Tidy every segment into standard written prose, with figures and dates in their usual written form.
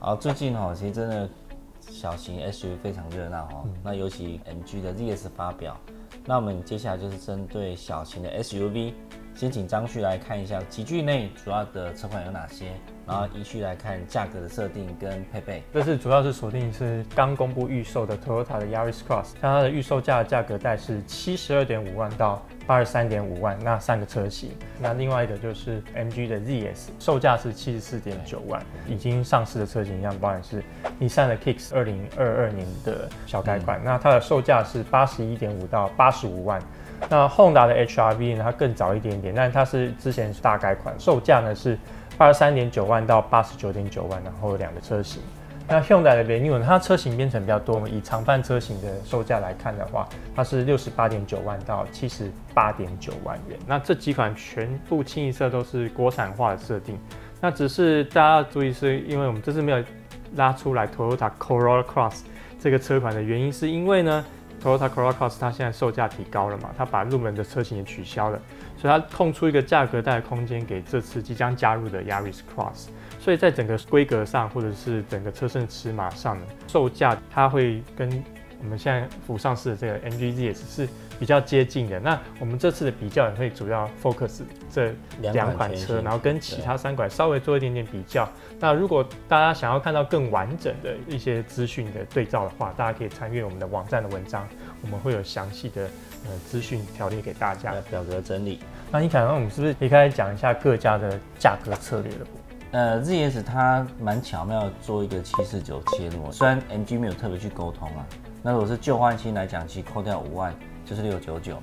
啊，最近哈、哦，其实真的小型 SUV 非常热闹哈、哦。嗯、那尤其 MG 的 ZS 发表，那我们接下来就是针对小型的 SUV， 先请张旭来看一下集聚内主要的车款有哪些，然后依序来看价格的设定跟配备。这次主要是锁定是刚公布预售的 Toyota 的 Yaris Cross， 像它的预售价的价格带是72.5万到83.5万，那3个车型。那另外一个就是 MG 的 ZS， 售价是74.9万，已经上市的车型像包含是 Nissan 的 Kicks 2022年的小改款，那它的售价是81.5到85万。那 Honda 的 HR-V 呢，它更早一点点，但它是之前大改款，售价呢是83.9万到89.9万，然后有2个车型。那 Hyundai 的 Venue 它车型变成比较多，我们以常伴车型的售价来看的话，它是68.9万到78.9万元。那这几款全部清一色都是国产化的设定。那只是大家要注意，是因为我们这次没有拉出来 Toyota Corolla Cross 这个车款的原因，是因为呢 Toyota Corolla Cross 它现在售价提高了嘛，它把入门的车型也取消了，所以它空出一个价格带的空间给这次即将加入的 Yaris Cross。所以在整个规格上，或者是整个车身尺码上呢，售价它会跟我们现在府上市的这个 MG ZS 是比较接近的。那我们这次的比较也会主要 focus 这2款车，然后跟其他3款稍微做一点点比较。那如果大家想要看到更完整的一些资讯的对照的话，大家可以参阅我们的网站的文章，我们会有详细的资讯条列给大家，表格整理。那你看，我们是不是可以开始讲一下各家的价格策略了？ZS 它蛮巧妙的做一个749切入，虽然 MG 没有特别去沟通啊。那如果是旧换新来讲，其实扣掉5万就是699嘛。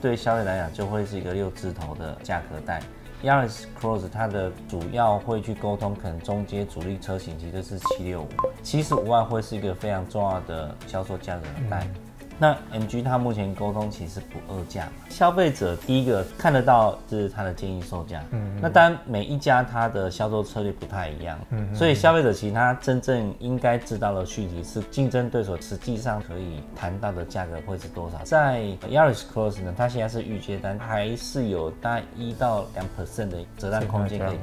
对于消费来讲，就会是一个6字头的价格带。Yaris Cross 它的主要会去沟通，可能中阶主力车型其实就是765，75万会是一个非常重要的销售价格带。那 MG 它目前沟通其实不二价，消费者第一个看得到是它的建议售价。那当然每一家它的销售策略不太一样，所以消费者其实他真正应该知道的讯息是竞争对手实际上可以谈到的价格会是多少。在 Yaris Cross 呢，它现在是预接单，还是有大概1% 到 2% 的折让空间可以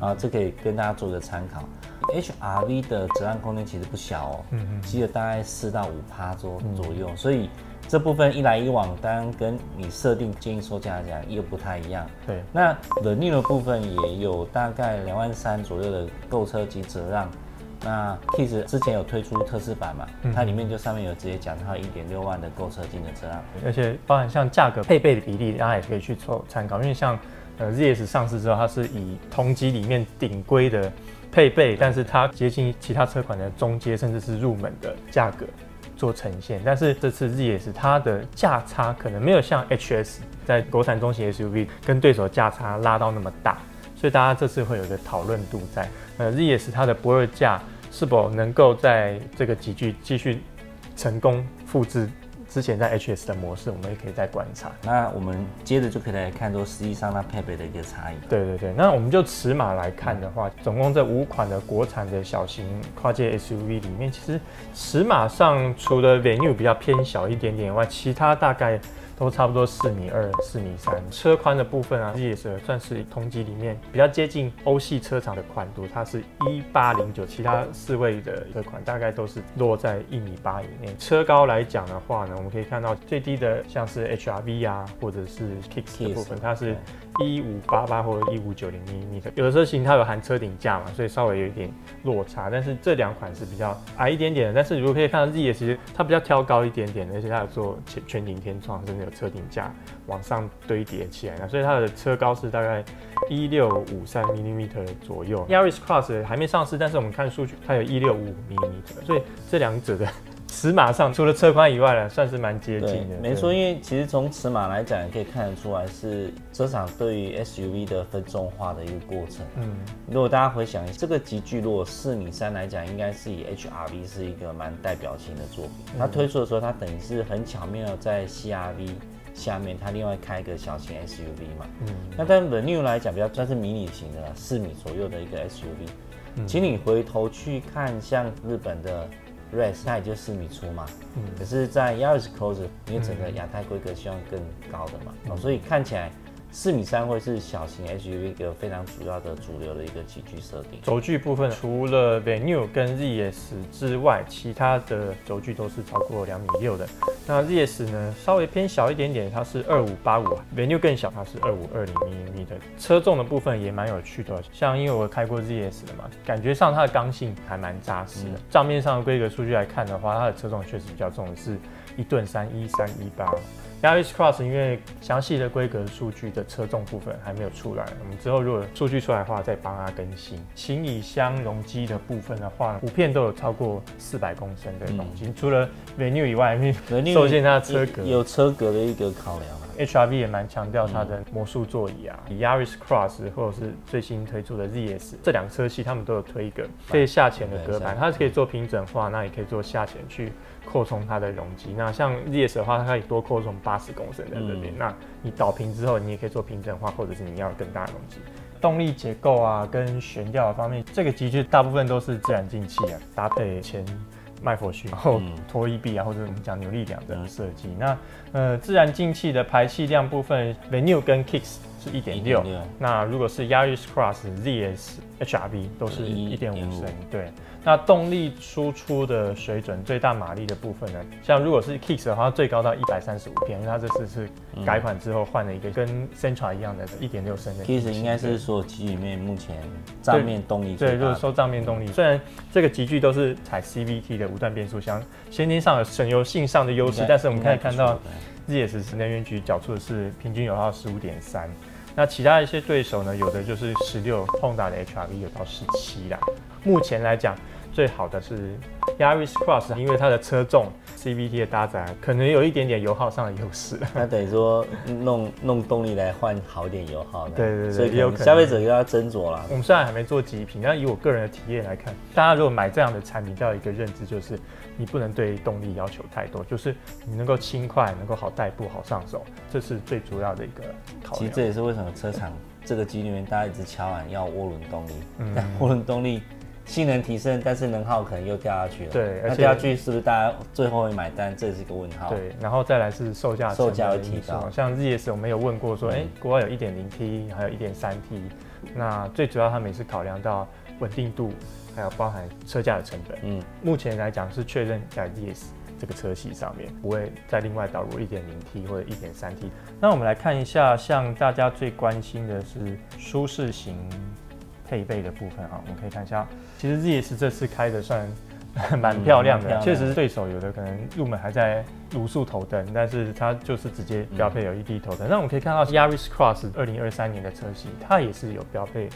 谈啊，这可以跟大家做一个参考。HR-V 的折让空间其实不小哦，记得大概4到5%左右，所以这部分一来一往，当然跟你设定建议售价讲又不太一样。对，那 Venue 的部分也有大概23000左右的购车及折让。那 Kicks 之前有推出测试版嘛，它里面就上面有直接讲它有1.6万的购车金的折让，而且包含像价格配备的比例，大家也可以去做参考，因为像ZS 上市之后，它是以同级里面顶规的配备，但是它接近其他车款的中阶甚至是入门的价格做呈现。但是这次 ZS 它的价差可能没有像 HS 在国产中型 SUV 跟对手价差拉到那么大，所以大家这次会有一个讨论度在。ZS 它的不二价是否能够在这个集聚继续成功复制之前在 HS 的模式，我们也可以再观察。那我们接着就可以来看说，实际上它配备的一个差异。对对对，那我们就尺码来看的话，总共这5款的国产的小型跨界 SUV 里面，其实尺码上除了 Venue 比较偏小一点点以外，其他大概都差不多4.2、4.3。车宽的部分啊，也是算是同级里面比较接近欧系车厂的宽度，它是1809，其他4位的车款大概都是落在1.8米以内。车高来讲的话呢，我们可以看到最低的像是 HR-V 啊，或者是 Kicks 的部分，它是1588或者1590mm，有的车型它有含车顶架嘛，所以稍微有一点落差。但是这2款是比较矮一点点的，但是如果可以看到 ZS 其实它比较挑高一点点，而且它有做全景天窗，甚至有车顶架往上堆叠起来了，所以它的车高是大概1653mm 左右。Yaris Cross 还没上市，但是我们看数据，它有1655mm， 所以这2者的尺码上，除了车宽以外呢，算是蛮接近的。没错，因为其实从尺码来讲，也可以看得出来是车厂对于 SUV 的分众化的一个过程。如果大家回想一下，这个集聚如果4.3米来讲，应该是以 HR-V 是一个蛮代表性的作品。它推出的时候，它等于是很巧妙在 CR-V 下面，它另外开一个小型 SUV 嘛。那但 Venue 来讲，比较算是迷你型的，4米左右的一个 SUV。请你回头去看，像日本的RS 它也就4米出嘛，可是在 Yaris Cross 因为整个亚太规格希望更高的嘛，所以看起来4.3米会是小型 SUV 一个非常主要的主流的一个起居设定。轴距部分，除了 Venue 跟 ZS 之外，其他的轴距都是超过2.6米的。那 ZS 呢，稍微偏小一点点，它是2585 Venue 更小，它是2520mm 的。车重的部分也蛮有趣的，像因为我开过 ZS 的嘛，感觉上它的刚性还蛮扎实的。账面上的规格数据来看的话，它的车重确实比较重，是1吨31318。Yaris Cross 因为详细的规格数据的车重部分还没有出来，我们之后如果数据出来的话，再帮它更新。行李箱容积的部分的话，普遍都有超过400公升的容积，除了 Venue 以外，受限它的车格有车格的一个考量。HR-V 也蛮强调它的魔术座椅啊，以 Yaris Cross 或者是最新推出的 ZS 这两车系，他们都有推一个可以下潜的隔板，它可以做平整化，那也可以做下潜去扩充它的容积。那像 ZS 的话，它可以多扩充80公升在这边。那你倒平之后，你也可以做平整化，或者是你要更大的容积。动力结构啊，跟悬吊的方面，这个集具大部分都是自然进气啊，搭配前麦弗逊，然后拖衣臂啊，或者我们讲扭力梁的设计。那自然进气的排气量部分 ，Venue 跟 Kicks 是 1.6， 那如果是 Yaris Cross、ZS、HR-V 都是 1.5升。对，那动力输出的水准最大马力的部分呢，像如果是 Kicks 的话，最高到135匹，因为它这次是改款之后换了一个跟 Sentra 一样的 1.6 升的。Kicks 应该是所有集具里面目前账面动力最大的。对，就是说账面动力，虽然这个集具都是采 CVT 的无段变速箱，先天上的省油性上的优势，但是我们可以看到 ZS 室内运局缴出的是平均油耗15.3。那其他一些对手呢，有的就是16 Honda 的 HR-V 有到17啦。目前来讲，最好的是 Yaris Cross， 因为它的车重 CVT 的搭载，可能有一点点油耗上的优势。那等于说弄动力来换好一点油耗。对，所以有消费者要斟酌啦。我们虽然还没做极品，但以我个人的体验来看，大家如果买这样的产品，要有一个认知就是，你不能对动力要求太多，就是你能够轻快，能够好代步、好上手，这是最主要的一个考量。其实这也是为什么车厂这个机里面大家一直敲碗要涡轮动力，但涡轮动力性能提升，但是能耗可能又掉下去了。对，那掉下去是不是大家最后会买单？这是一个问号。对，然后再来是售价会提高。像 ZS 我们有问过说，国外有 1.0T， 还有 1.3T， 那最主要他们也是考量到稳定度，还有包含车价的成本。目前来讲是确认在 ZS 这个车系上面，不会再另外导入 1.0T 或者 1.3T。那我们来看一下，像大家最关心的是舒适型配备的部分啊，我们可以看一下。其实 ZS 这次开的算蛮漂亮的，确实对手有的可能入门还在卤素头灯，但是它就是直接标配有 LED 头灯。那我们可以看到 Yaris Cross 2023年的车型，它也是有标配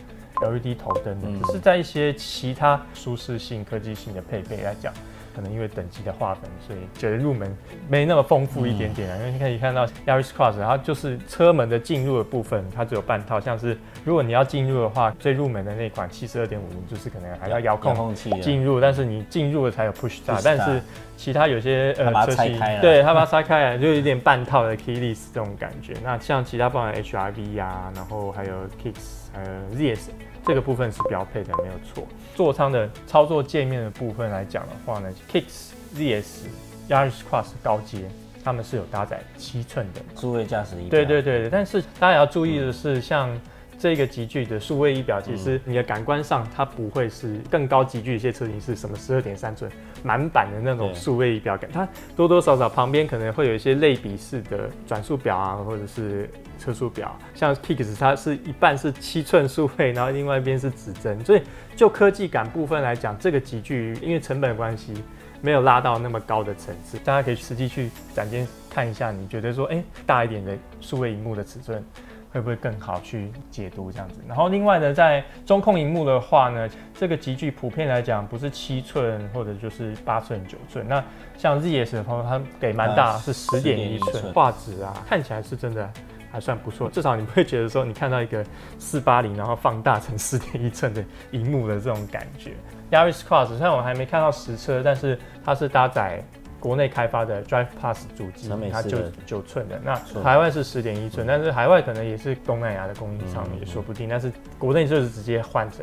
LED 头灯的，只是在一些其他舒适性、科技性的配备来讲，可能因为等级的划分，所以觉得入门没那么丰富一点点啊。因为你可以看到 Yaris Cross， 它就是车门的进入的部分，它只有半套。像是如果你要进入的话，最入门的那款72.5英寸，就是可能还要遥控进入，但是你进入了才有 push start， 但是其他有些车系，对，它把它拆开来，就有点半套的 keyless 这种感觉。那像其他包含 HR-V 啊，然后还有 Kicks， 还有 ZS。这个部分是标配的，没有错。座舱的操作界面的部分来讲的话呢 ，Kicks、ZS、Yaris Cross 高阶，他们是有搭载7寸的数位驾驶仪表。对，但是大家也要注意的是，像这个级距的数位仪表，其实你的感官上它不会是更高级距一些车型是什么12.3寸满版的那种数位仪表感，它多多少少旁边可能会有一些类比式的转速表啊，或者是车速表，像 Kicks 它是一半是7寸数位，然后另外一边是指针，所以就科技感部分来讲，这个级距因为成本的关系，没有拉到那么高的层次。大家可以实际去展间看一下，你觉得说，大一点的数位荧幕的尺寸会不会更好去解读这样子？然后另外呢，在中控屏幕的话呢，这个集具普遍来讲不是7寸或者就是8寸9寸，那像 ZS 的话，它给蛮大，是10.1寸，画质啊看起来是真的还算不错，至少你不会觉得说你看到一个480然后放大成10.1寸的屏幕的这种感觉。Yaris Cross 虽然我还没看到实车，但是它是搭载国内开发的 Drive Pass 主机，它9寸的，那海外是10.1寸，但是海外可能也是东南亚的供应商也说不定，但是国内就是直接换成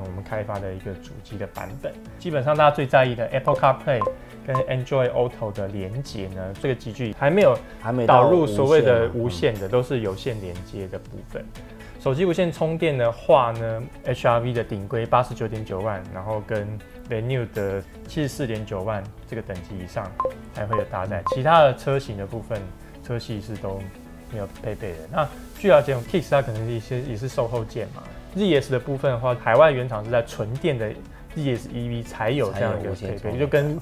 我们开发的一个主机的版本。基本上大家最在意的 Apple CarPlay 跟 Android Auto 的连接呢，这个集具还没导入所谓的无线的，都是有线连接的部分。手机无线充电的话呢 ，HR-V 的顶规89.9万，然后跟 Venue 的74.9万这个等级以上才会有搭载，其他的车型的部分车系是都没有配备的。那据了解 ，Kicks 它可能也是售后件嘛。 ZS 的部分的话，海外原厂是在纯电的 ZS EV 才有这样一个配备，就跟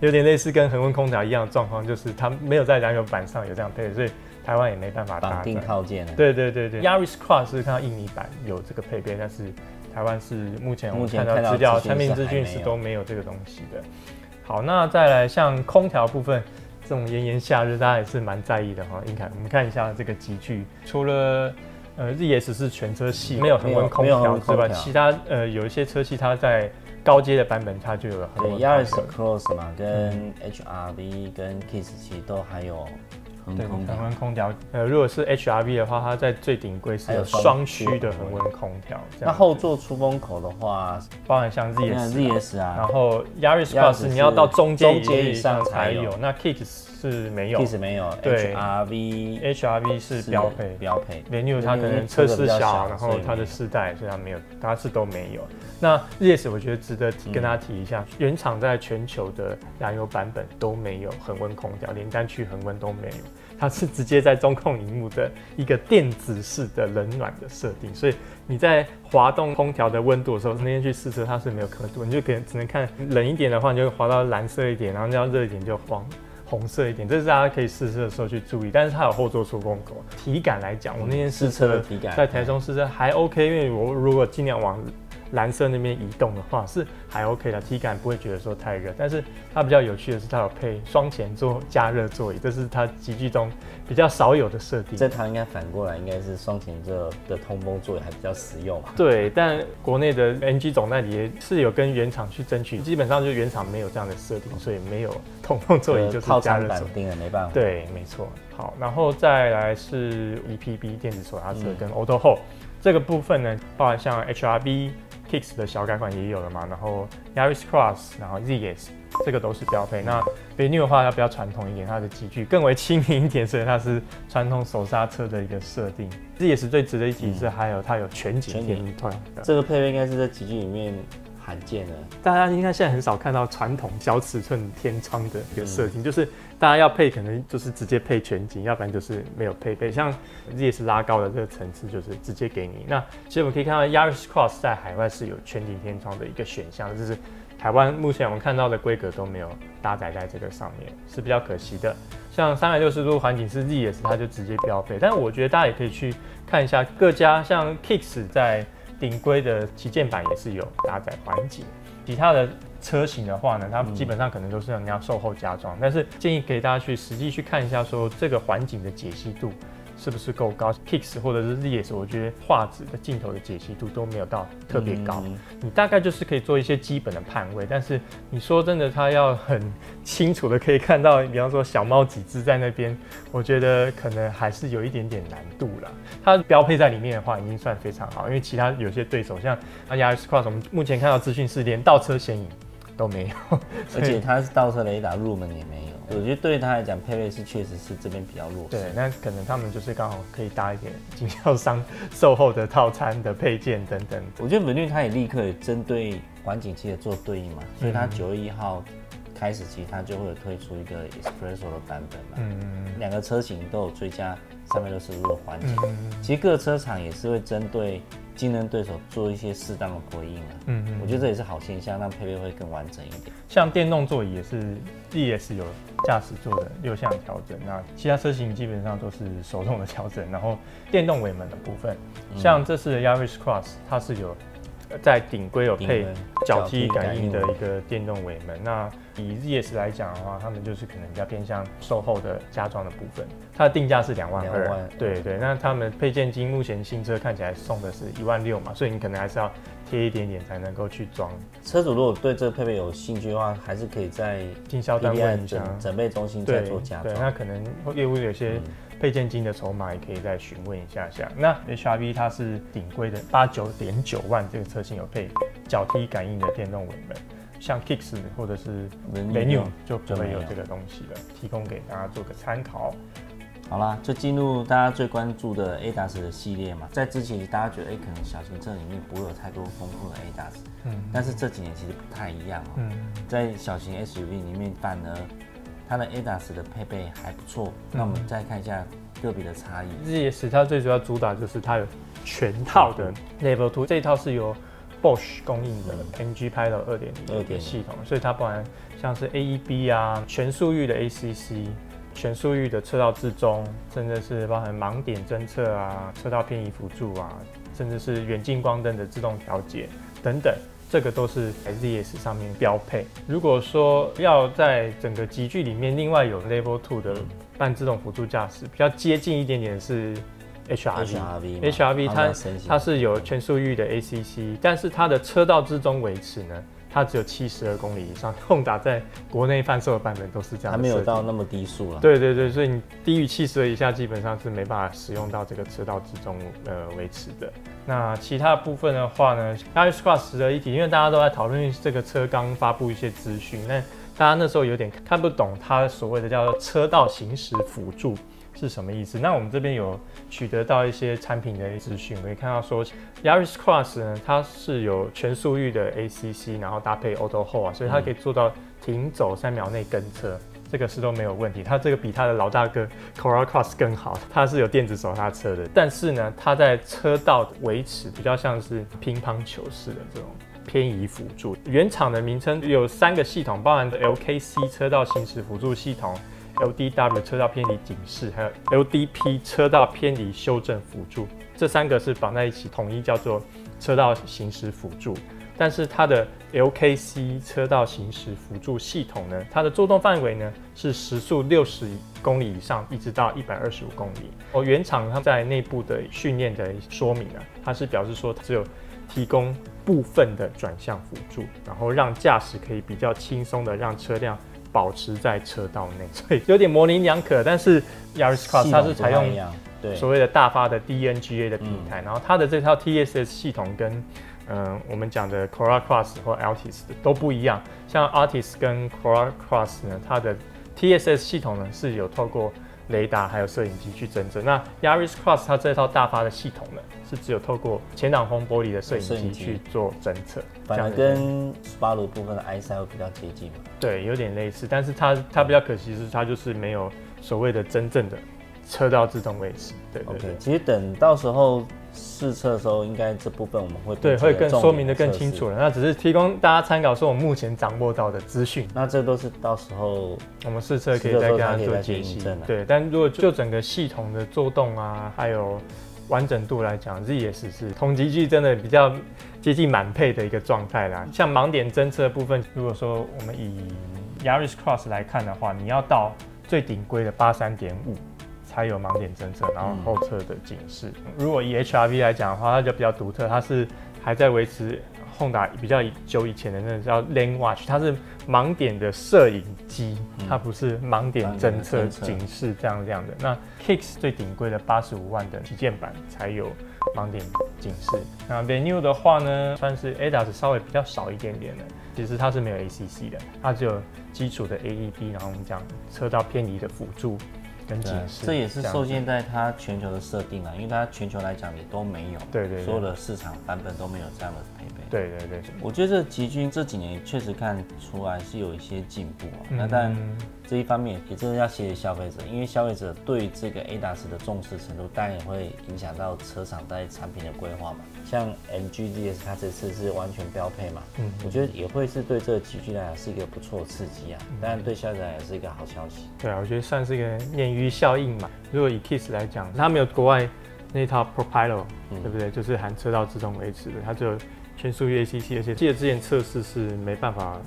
有点类似跟恒温空调一样的状况，就是它没有在燃油版上有这样配备，所以台湾也没办法绑定套件。对 ，Yaris Cross 是看到印尼版有这个配备，但是台湾是目前看到资料、产品资讯是都没有这个东西的。好，那再来像空调部分。 这种炎炎夏日，大家也是蛮在意的哈。你看，我们看一下这个集具，除了ZS 是全车系没有恒温空调之外，其他有一些车系它在高阶的版本它就有恒温。对 ，Yaris Cross 嘛，跟 HR-V 跟 Kicks 其实都还有恒温空调。如果是 HR-V 的话，它在最顶规是有双区的恒温空调。那后座出风口的话，包含像 ZS 啊，然后 Yaris Cross 你要到中阶以上才有，那 Kicks 是没有 ，Kicks 没有，对 ，HR-V 是标配 ，Venue 它可能车是小，然后它的世代，所以它没有，它是都没有。那 ZS 我觉得值得跟大家提一下，原厂在全球的燃油版本都没有恒温空调，连单区恒温都没有，它是直接在中控屏幕的一个电子式的冷暖的设定，所以你在滑动空调的温度的时候，那天去试车它是没有刻度，你就只能看冷一点的话，你就滑到蓝色一点，然后要热一点就红色一点，这是大家可以试车的时候去注意。但是它有后座出风口，体感来讲，我那天试车在台中试车还 OK， 因为我如果尽量往蓝色那边移动的话是还 OK 的，体感不会觉得说太热。但是它比较有趣的是，它有配双前座加热座椅，这是它集具中比较少有的设定。这套应该反过来应该是双前座的通风座椅还比较实用嘛？对，但国内的 MG 总代理也是有跟原厂去争取，基本上就是原厂没有这样的设定，所以没有通风座椅就是加热座椅了，没办法。对，没错。好，然后再来是 EPB 电子手刹车跟 Auto Hold 这个部分呢，包含像 HR-V。 Kicks 的小改款也有了嘛，然后 Yaris Cross， 然后 ZS， 这个都是标配。那 Venue 的话，它比较传统一点，它的机具更为亲民一点，所以它是传统手刹车的一个设定。ZS 最值得一提是还有它有全景天窗，这个配备应该是在机具里面罕见的。大家应该现在很少看到传统小尺寸天窗的一个设定，就是大家要配可能就是直接配全景，要不然就是没有配备。像 ZS 拉高的这个层次就是直接给你。那其实我们可以看到 Yaris Cross 在海外是有全景天窗的一个选项，就是台湾目前我们看到的规格都没有搭载在这个上面，是比较可惜的。像360度环景是 ZS 它就直接标配，但我觉得大家也可以去看一下各家，像 Kicks 在顶规的旗舰版也是有搭载环景，其他的。 车型的话呢，它基本上可能都是人家售后加装，但是建议给大家去实际去看一下，说这个环景的解析度是不是够高。Kicks 或者是 ZS， 我觉得画质的镜头的解析度都没有到特别高，你大概就是可以做一些基本的判位，但是你说真的，它要很清楚的可以看到，比方说小猫几只在那边，我觉得可能还是有一点点难度啦。它标配在里面的话，已经算非常好，因为其他有些对手像 Yaris Cross， 我们目前看到资讯是连倒车显影。 都没有，而且它是倒车雷达入门也没有。我觉得对他来讲，配备是确实是这边比较弱。对，那可能他们就是刚好可以搭一点经销商售后的套餐的配件等等。我觉得Venue它也立刻针对环景器的做对应嘛，所以它9月1号开始期它就会有推出一个 Espresso 的版本嘛。两个车型都有追加360度的环景。其实各车厂也是会针对。 竞争对手做一些适当的回应啊，我觉得这也是好现象，让配备会更完整一点。像电动座椅也是 ZS 有驾驶座的6项调整，那其他车型基本上都是手动的调整。然后电动尾门的部分，像这次的 Yaris Cross， 它是有在顶规有配脚踢感应的一个电动尾门。那以 ZS 来讲的话，他们就是可能比较偏向售后的加装的部分。 它的定价是2万2，对，那他们配件金目前新车看起来送的是1万6嘛，所以你可能还是要贴一点点才能够去装。车主如果对这个配备有兴趣的话，还是可以在经销单位准备中心再做加装。对，那可能业务有些配件金的筹码也可以再询问一下下。那 HR-V 它是顶规的89.9万，这个车型有配脚踢感应的电动尾门，像 Kicks 或者是 Venue 就不会有这个东西了，提供给大家做个参考。 好啦，就进入大家最关注的 ADAS 的系列嘛。在之前大家觉得，可能小型车里面不会有太多丰富的 ADAS， 但是这几年其实不太一样哦。在小型 SUV 里面，反而它的 ADAS 的配备还不错。那我们再看一下个别的差异。ZS 它最主要主打就是它有全套的 Level 2，这一套是由 Bosch 供应的 MG Pilot 2.0 的系统，所以它包含像是 AEB 啊、全速域的 ACC。 全速域的车道置中，甚至是包含盲点侦测啊、车道偏移辅助啊，甚至是远近光灯的自动调节等等，这个都是 ZS 上面标配。如果说要在整个集聚里面，另外有 Level 2的半自动辅助驾驶，比较接近一点点的是 HR-V。HR-V 它是有全速域的 ACC， 但是它的车道置中维持呢？ 它只有72公里以上，Honda在国内贩售的版本都是这样的，还没有到那么低速了。对对对，所以你低于72以下，基本上是没办法使用到这个车道之中维持的。那其他的部分的话呢 ，Yaris Cross 值得一提，因为大家都在讨论这个车刚发布一些资讯，那大家那时候有点看不懂它所谓的叫做车道行驶辅助。 是什么意思？那我们这边有取得到一些产品的资讯，可以看到说 ，Yaris Cross 呢，它是有全速域的 ACC， 然后搭配 Auto Hold 啊，所以它可以做到停走3秒内跟车，这个是都没有问题。它这个比它的老大哥 Corolla Cross 更好，它是有电子手刹车的，但是呢，它在车道维持比较像是乒乓球式的这种。 偏移辅助，原厂的名称有3个系统，包含 LKC 车道行驶辅助系统、LDW 车道偏离警示，还有 LDP 车道偏离修正辅助。这3个是绑在一起，统一叫做车道行驶辅助。但是它的 LKC 车道行驶辅助系统呢，它的作动范围呢是时速60公里以上，一直到125公里。原厂它在内部的训练的说明啊，它是表示说只有提供 部分的转向辅助，然后让驾驶可以比较轻松的让车辆保持在车道内，所以有点模棱两可。但是 Yaris Cross 它是采用所谓的大发的 DNGA 的平台，然后它的这套 TSS 系统跟我们讲的 Corolla Cross 或 Altis 都不一样。像 Altis 跟 Corolla Cross 呢，它的 TSS 系统呢是有透过 雷达还有摄影机去侦测。那 Yaris Cross 它这套大发的系统呢，是只有透过前挡风玻璃的摄影机去做侦测，反而跟Subaru部分的 i3 会比较接近嘛？对，有点类似，但是它比较可惜是它就是没有所谓的真正的车道自动维持。对对对。Okay, 其实等到时候试车的时候，应该这部分我们会对会更说明的更清楚了。那只是提供大家参考，说我目前掌握到的资讯。那这都是到时候我们试车可以再跟大家做解析。对，但如果就整个系统的作动啊，还有完整度来讲 ，ZS 是同级距真的比较接近满配的一个状态啦。像盲点侦测的部分，如果说我们以 Yaris Cross 来看的话，你要到最顶规的 83.5。 它有盲点侦测，然后后侧的警示。如果以 HR-V 来讲的话，它就比较独特，它是还在维持 Honda 比较久以前的那个叫 Lane Watch， 它是盲点的摄影机，它不是盲点侦测警示这样的。那 Kicks 最顶规的85万的旗舰版才有盲点警示。那 Venue 的话呢，算是 ADAS 稍微比较少一点点的，其实它是没有 ACC 的，它只有基础的 AEB， 然后我们讲车道偏离的辅助。 跟警示，这也是受限在它全球的设定啊，因为它全球来讲也都没有，对，所有的市场版本都没有这样的配备。对，我觉得集聚这几年确实看出来是有一些进步啊。那但这一方面也真的要谢谢消费者，因为消费者对这个 ADAS 的重视程度，当然也会影响到车厂在产品的规划嘛。像 MG ZS 它这次是完全标配嘛，我觉得也会是对这个集聚来讲是一个不错的刺激啊，当然对消费者也是一个好消息。对啊，我觉得算是一个念 鱼效应嘛，如果以 Kicks 来讲，它没有国外那套 ProPilot， 对不对？就是含车道自动维持的，它只有全速域 ACC， 而且记得之前测试是没办法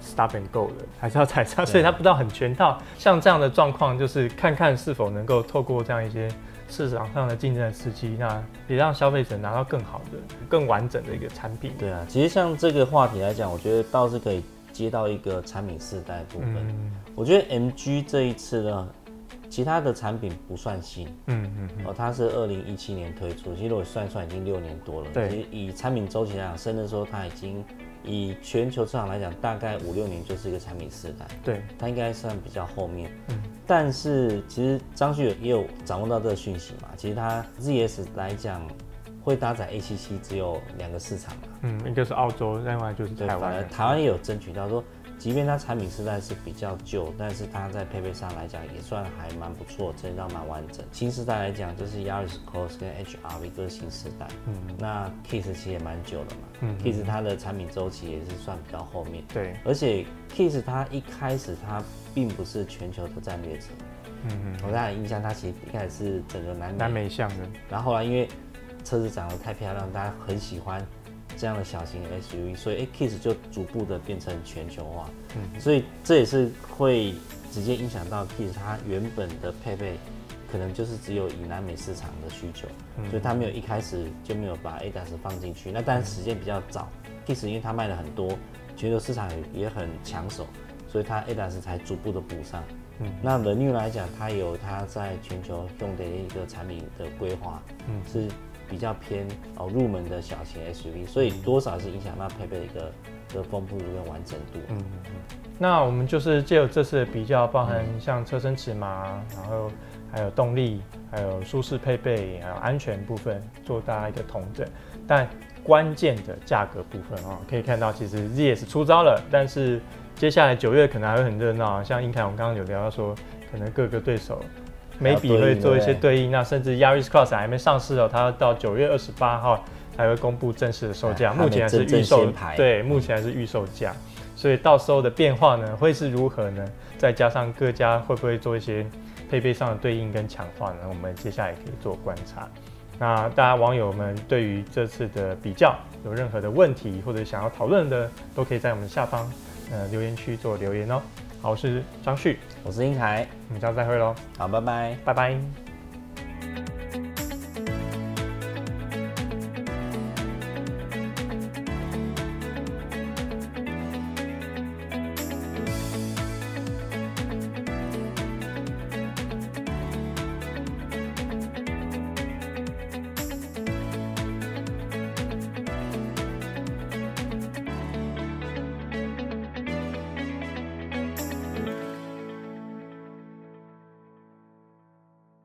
Stop and Go 的，还是要踩刹，所以它不知道很全套。像这样的状况，就是看看是否能够透过这样一些市场上的竞争的刺激，那也让消费者拿到更好的、更完整的一个产品。对啊，其实像这个话题来讲，我觉得倒是可以接到一个产品世代部分。我觉得 MG 这一次呢，其他的产品不算新，它是2017年推出，其实我算一算已经6年多了。对，其实以产品周期来讲，甚至说它已经以全球市场来讲，大概5、6年就是一个产品世代。对，它应该算比较后面。但是其实张旭也有掌握到这个讯息嘛，其实它 ZS 来讲。 会搭载 A77只有2个市场嘛，一个是澳洲，另外就是台湾。台湾也有争取到说，即便它产品世代是比较旧，但是它在配备上来讲也算还蛮不错，真的蛮完整。新世代来讲，就是 Yaris Cross 跟 HR-V 都是新世代，那 Kicks 其实也蛮久的嘛，Kicks 它的产品周期也是算比较后面，对，而且 Kicks 它一开始它并不是全球的战略者，我大概印象它其实一开始是整个南美向的，然后后来因为 车子长得太漂亮，大家很喜欢这样的小型 SUV， 所以Kicks 就逐步的变成全球化，所以这也是会直接影响到 Kicks 它原本的配备，可能就是只有以南美市场的需求，所以它没有一开始就没有把 ADAS 放进去。那当然时间比较早，Kicks 因为它卖了很多，全球市场也很抢手，所以它 ADAS 才逐步的补上。那Venue来讲，它有它在全球用的一个产品的规划，是 比较偏入门的小型 SUV， 所以多少是影响到配备的一个丰富度跟完整度。那我们就是借由这次的比较，包含像车身尺码，然后还有动力，还有舒适配备，还有安全部分，做大家一个统整。但关键的价格部分啊，可以看到其实 ZS 出招了，但是接下来9月可能还会很热闹。像英凯，我们刚刚有聊到说，可能各个对手 maybe 会做一些对应，那甚至 Yaris Cross 还没上市哦，它到9月28号才会公布正式的售价，目前还是预售，对，目前还是预售价，所以到时候的变化呢会是如何呢？再加上各家会不会做一些配备上的对应跟强化呢？我们接下来可以做观察。那大家网友们对于这次的比较有任何的问题或者想要讨论的，都可以在我们下方留言区做留言哦。 好，我是张旭，我是英凯，我们下次再会喽。好，拜拜，拜拜。